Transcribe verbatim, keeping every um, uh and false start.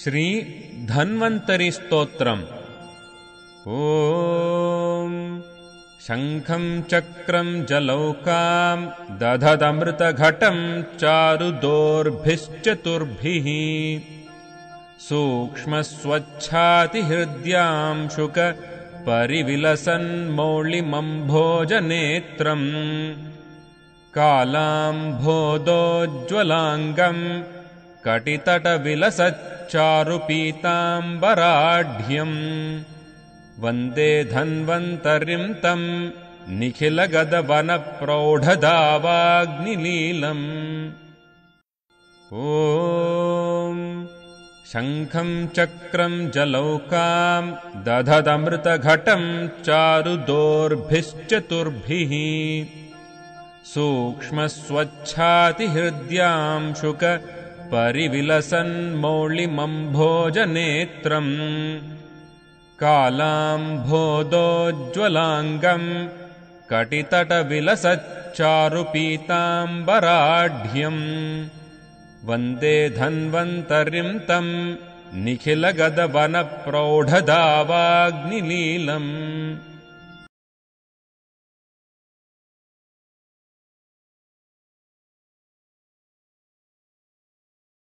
श्री धन्वंतरि स्तोत्रम्। ॐ शंखं चक्रं जलौकां दधदमृतघटं चारुदोर्भिश्चतुर्भिः सूक्ष्मस्वच्छातिहृद्यां शुक परिविलसन् मौलिमम्भोजनेत्रम् कालाम्भोदोज्ज्वलाङ्गं कटितटविलसच्चारुपीताम्बराढ्यम् वन्दे धन्वन्तरिं तं निखिलगदवनप्रौढदावाग्निलीलम्। ॐ शङ्खं चक्रं जलौकां दधदमृतघटं चारुदोर्भिश्चतुर्भिः सूक्ष्मस्वच्छातिहृद्यां शुक परिविलसन् मौलिमम्भोजनेत्रम् कालाम्भोदोज्ज्वलाङ्गं कटितटविलसच्चारुपीताम्बराढ्यम् वन्दे धन्वन्तरिं तं निखिलगदवनप्रौढदावाग्निलीलम्।